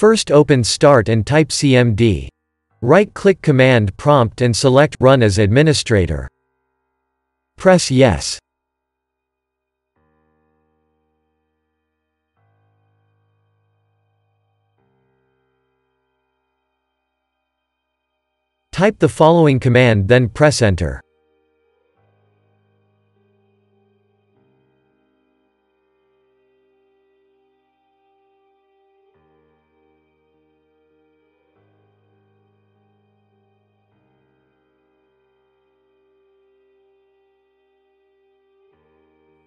First open Start and type CMD. Right-click Command Prompt and select Run as Administrator. Press Yes. Type the following command, then press Enter.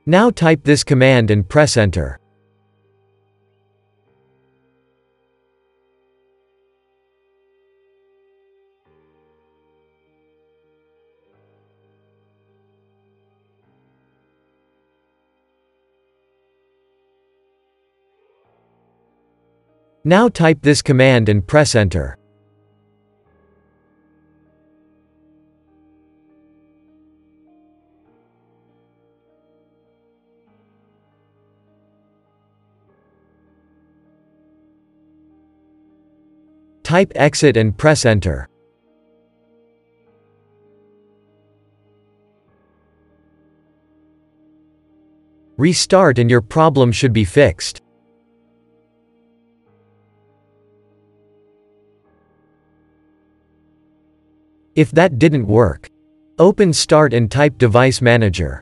Now type this command and press Enter. Now type this command and press Enter. Type Exit and press Enter. Restart and your problem should be fixed. If that didn't work, open Start and type Device Manager.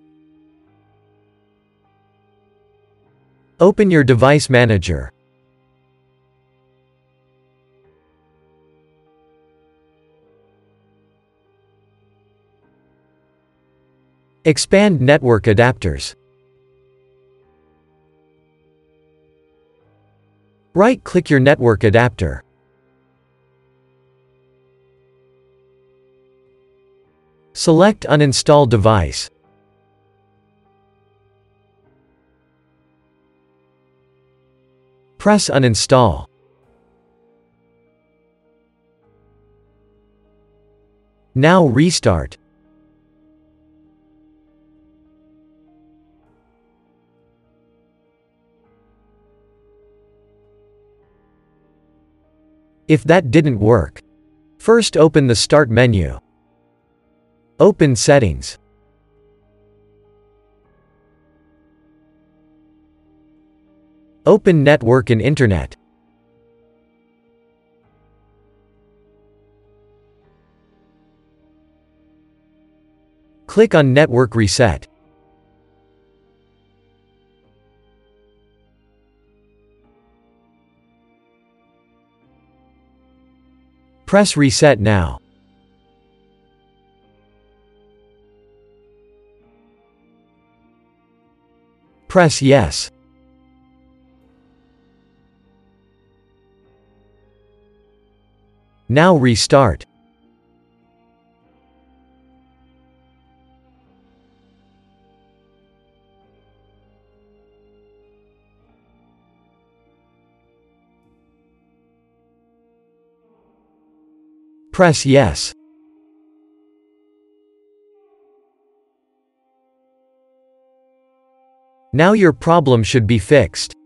Open your Device Manager. Expand Network Adapters. Right-click your network adapter. Select Uninstall Device. Press Uninstall. Now restart. If that didn't work, first open the Start menu. Open Settings. Open Network and Internet. Click on Network Reset. Press Reset now. Press Yes. Now restart. Press Yes. Now your problem should be fixed.